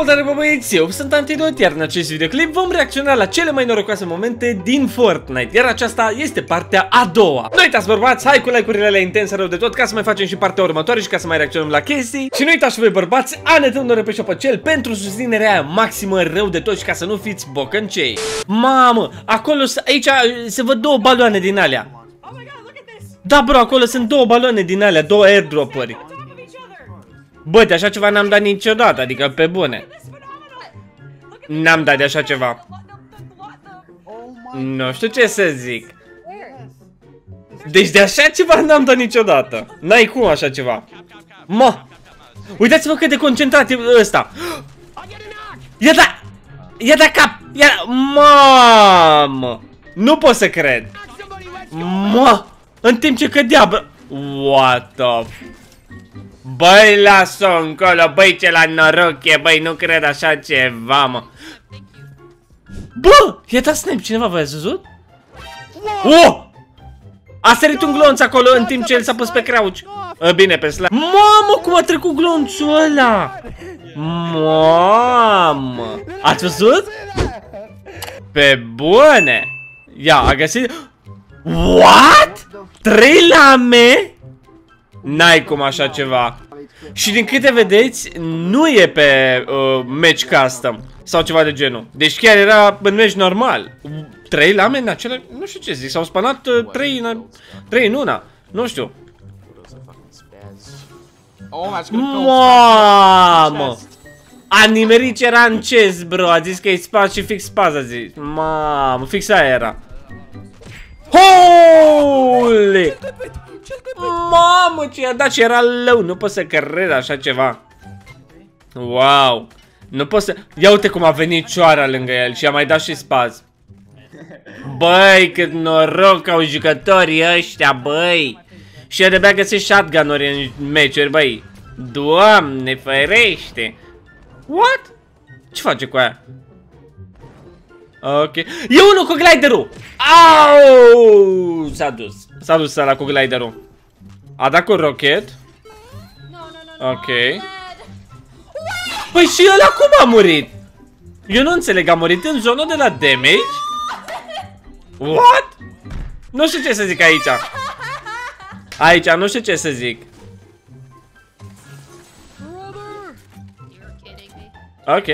Salutare bă băieți, eu sunt Antidot, iar în acest videoclip vom reacționa la cele mai norocoase momente din Fortnite, iar aceasta este partea a doua. Nu uitați bărbați, hai cu like-urile alea intense rău de tot ca să mai facem și partea următoare și ca să mai reacționăm la chestii. Și nu uitați și voi bărbați, anetându-ne pe șopăcel pentru susținerea aia maximă rău de tot și ca să nu fiți bocăncei. Mamă, acolo, aici se văd două baloane din alea. Da bro, acolo sunt două baloane din alea, două airdrop-uri. Bă, de așa ceva n-am dat niciodată, adică pe bune. N-am dat de așa ceva. Nu știu ce să zic. Deci de așa ceva n-am dat niciodată. N-ai cum așa ceva. Mă, uitați-vă cât de concentrat e ăsta. Ia da cap. Mamă, nu pot să cred. Mă, în timp ce cădea, bă. What the... Băi, las-o încolo, băi, ce la noroc e, băi, nu cred așa ceva, mă. Bă, i-a dat snap, cineva v-ați văzut? Oh! A sărit un glonț acolo în timp ce el s-a pus pe crouch. Bine, pe slide. Mamă, cum a trecut glonțul ăla! Mamă! Ați văzut? Pe bune! Ia, a găsit... What? 3 lame? N-ai cum așa ceva. Și din câte vedeți, nu e pe match custom sau ceva de genul. Deci chiar era în match normal. 3 lame în acele, nu știu ce zic, s-au spanat 3 în una. Nu știu. Mamă! A nimerit ce era în chest, bro. A zis că e spaz și fix spaz a zis. Mamă, fix aia era. Holy! Mamă, ce i-a dat și era lău, nu pot să cred așa ceva. Wow, nu pot să... Ia uite cum a venit cioara lângă el și a mai dat și spaz. Băi, cât noroc au jucătorii ăștia, băi. Și el de-abia găsit shotgun-uri în meciuri, băi. Doamne, ferește. What? Ce face cu aia? Ok, e unul cu gliderul. Au! S-a dus. S-a dus ăla cu gliderul. A dat cu rocket. Ok. Păi și ăla cum a murit? Eu nu înțeleg, a murit în zona de la damage? What? Nu știu ce să zic aici. Aici nu știu ce să zic. Ok.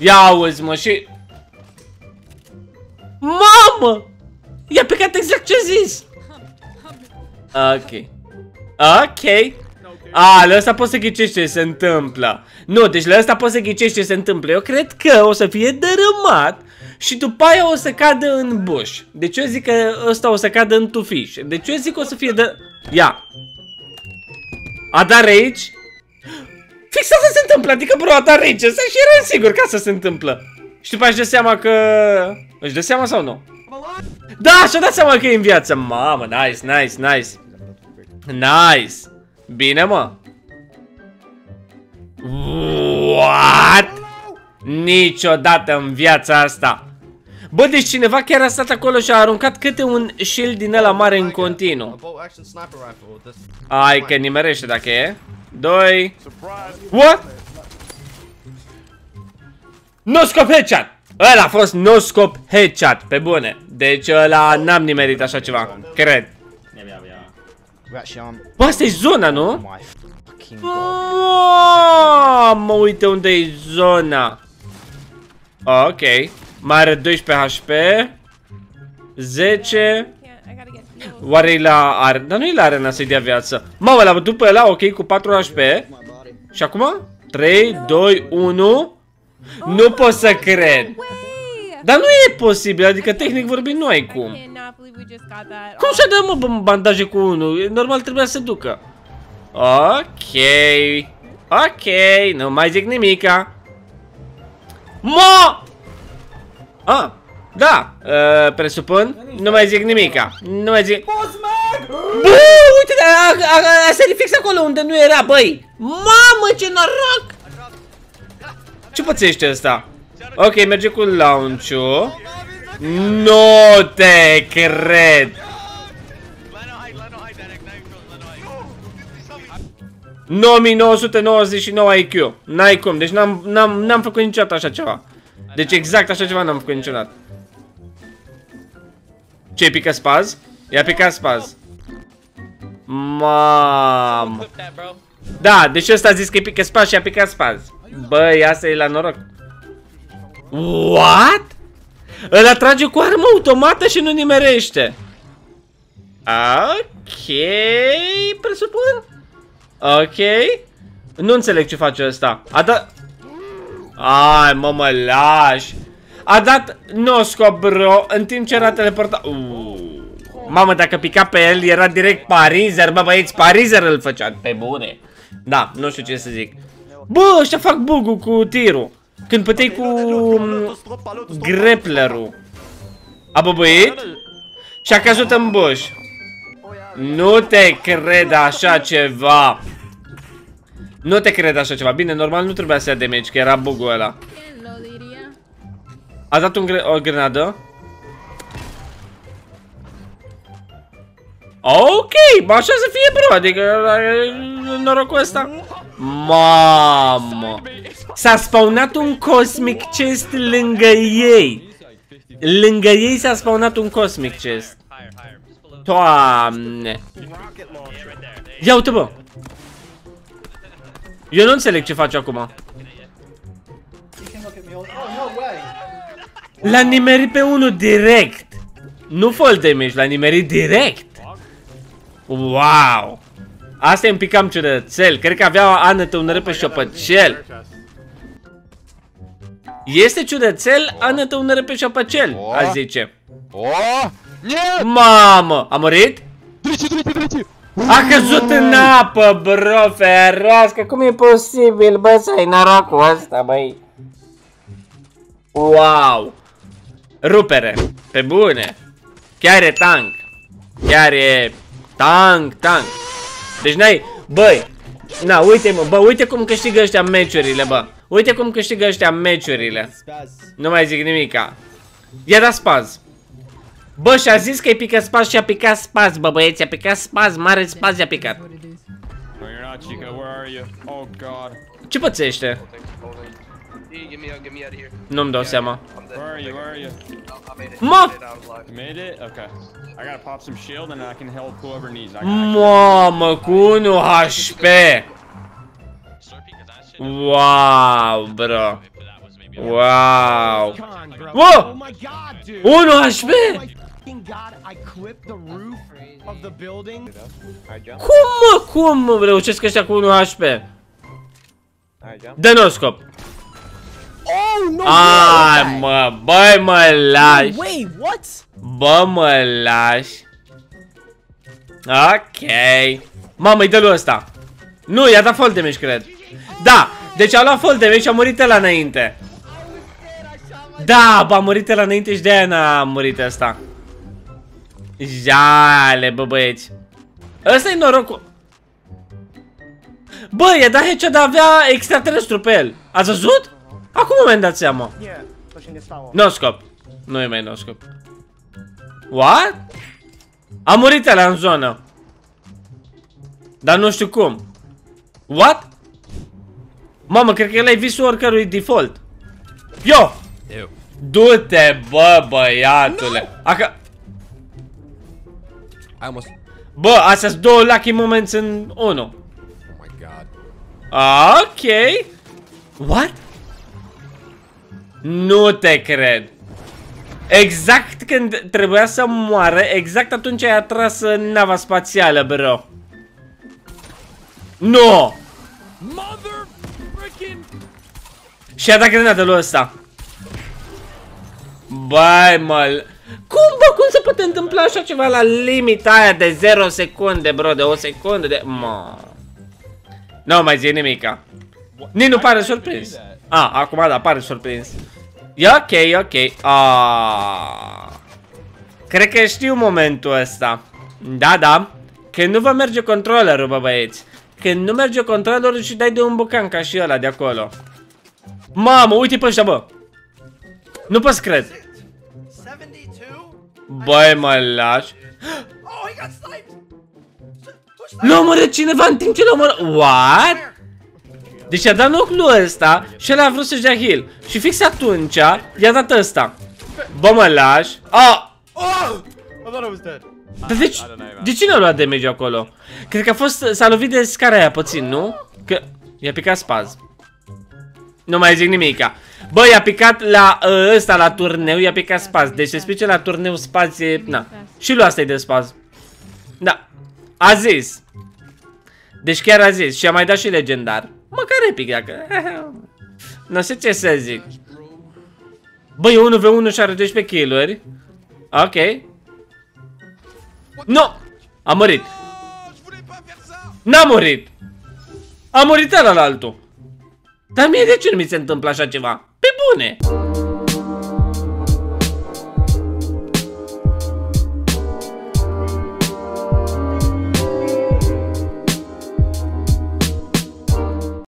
Ia auzi mă și... Mamă! I-a picat exact ce zis! Ok. Ok. A, la ăsta poți să ghicești ce se întâmplă. Nu, deci la ăsta poți să ghicești ce se întâmplă. Eu cred că o să fie dărâmat și după aia o să cadă în bush. Deci eu zic că ăsta o să cadă în tufiș. Deci eu zic că o să fie de... Ia. A dat rage. Fix asta se întâmplă, adică bro, a dat rage ăsta și eram sigur că asta se întâmplă. Și după aia își dă seama că... Își dă seama sau nu? Da, și-a dat seama că e în viață. Mamă, nice, nice, nice. Nice. Bine, mă. What? Niciodată în viața asta. Bă, deci cineva chiar a stat acolo și a aruncat câte un shield din ăla mare în continuu. Ai că nimerește dacă e. 2. What? No scope headshot. Ăla a fost no scope headshot, pe bune. Deci ăla n-am nimerit așa ceva, cred. Bă, asta-i zona, nu? Mă uite unde-i zona. Ok. Mai are 12 HP. 10. Oare-i la arena? Dar nu-i la arena să-i dea viață. Mamă, l-a bătut pe ăla, ok, cu 4 HP. Și acum? 3, 2, 1. Nu pot să cred. Dar nu e posibil, adică tehnic vorbind nu ai cum. Cum să dăm, mă, bandaje cu unul? Normal trebuia să ducă. Ok. Ok, nu mai zic nimica. Mă! Ah, da, presupun. Nu mai zic nimica. Nu mai zic. Bă, uite, a sărit fix acolo unde nu era, băi. Mamă, ce noroc! Ce pățește ăsta? Ok, merge cu launch-ul. Nu te cred! 9999 IQ. N-ai cum, deci n-am făcut niciodată așa ceva. Deci exact așa ceva n-am făcut niciodată. Ce-i pică spaz? I-a picat spaz. Mamă. Da, deci ăsta a zis că-i pică spaz și a picat spaz. Băi, asta e la noroc. What? Îl atrage cu armă automată și nu nimerește. Ok, presupun. Ok. Nu înțeleg ce face ăsta. A dat... Ai, mă, mă lași. A dat nosco, bro, în timp ce era teleportat. Mamă, dacă pica pe el, era direct parizer. Bă, băieți, parizer îl făcea. Pe bune. Da, nu știu ce să zic. Bă, ăștia fac bug-ul cu tirul. Când puteai cu grappler-ul. A băbuit și a căzut în buș. Nu te cred așa ceva. Nu te cred așa ceva. Bine, normal nu trebuia să ia damage, că era bug-ul ăla. A dat o grenadă. Ok, așa să fie, bro. Adică norocul ăsta. Mamă. S-a spawnat un cosmic chest lângă ei. Lângă ei s-a spawnat un cosmic chest. Toamne. Ia uite, bă. Eu nu înțeleg ce faci acum. L-a nimerit pe unul direct. Nu fall damage, l-a nimerit direct. Wow. Asta e un pic cam ciudățel. Cred că avea anătă un rău pe șopăcel. Este ciudățel, anătă un rău pe șopăcel, aș zice. Mamă, a murit? A căzut în apă, bro, ferească. Cum e posibil, bă, să ai norocul ăsta, băi? Wow. Rupere, pe bune. Chiar e tank. Chiar e tank. Deci n-ai, băi. Na, uite, mă, bă, uite cum câștigă ăștia meciurile, bă. Uite cum câștigă ăștia meciurile. Nu mai zic nimica. I-a dat spaz. Bă, și-a zis că-i pică spaz și a picat spaz, bă, băieți, a picat spaz, mare spaz, i-a picat. Ce pățește? Nu-mi dau seama. Mă! Mamă, cu 1 HP! Wow, bro! Wow! Wow! 1 HP! Cum, mă, reușesc ăștia cu 1 HP? Dă no scop! Ai, mă, băi, mă lași. Bă, mă lași. Ok. Mamă, îi dă lui ăsta. Nu, i-a dat fall damage, cred. Da, deci a luat fall damage și a murit ăla înainte. Da, bă, a murit ăla înainte și de-aia n-a murit ăsta. Jale, bă, băieți. Ăsta-i norocul. Bă, i-a dat headshot, dar avea extraterestru pe el. Ați văzut? Acum mi-am dat seama. No scop. Nu e mai no scop. What? A murit ăla în zonă. Dar nu știu cum. What? Mamă, cred că el ai visul oricărui default. Yo! Du-te, bă, băiatule. Bă, astea sunt două lucky moments în unul. Ok. What? Nu te cred. Exact când trebuia să moară, exact atunci ai atras nava spațială, bro. Nu! Și a dat grenadă lui ăsta. Băi, mă... Cum, bă, cum se poate întâmpla așa ceva la limita aia de 0 secunde, bro, de 1 secundă, de... Mă... Nu mai zic nimica. Nici nu pare surprins. A, acum da, pare surprins. E ok, ok. Cred că știu momentul ăsta. Da, da. Când nu vă merge controllerul, bă, băieți. Când nu merge controllerul și dai de un bucan ca și ăla de acolo. Mamă, uite pe ăștia, bă. Nu pot să cred. Băi, mă lași. L-a omorât cineva în timp ce l-a omorât. What? Deci i-a dat noclul ăsta și el a vrut să-și dea heal. Și fix atunci i-a dat ăsta. Bă, mă lași. Dar deci, de cine a luat damage acolo? Cred că a fost, s-a lovit de scara aia puțin, nu? Că i-a picat spaz. Nu mai zic nimica. Bă, i-a picat la ăsta, la turneu, i-a picat spaz. Deci se spice la turneu spaz e, na. Și lui asta e de spaz. Da, a zis. Deci chiar a zis și a mai dat și legendar. Măcar epic, dacă... Nu știu ce să zic. Bă, e 1v1 și are 12 kill-uri. Ok. Nu! A murit. N-a murit. A murit ăla la altul. Dar mie de ce nu mi se întâmplă așa ceva? Pe bune!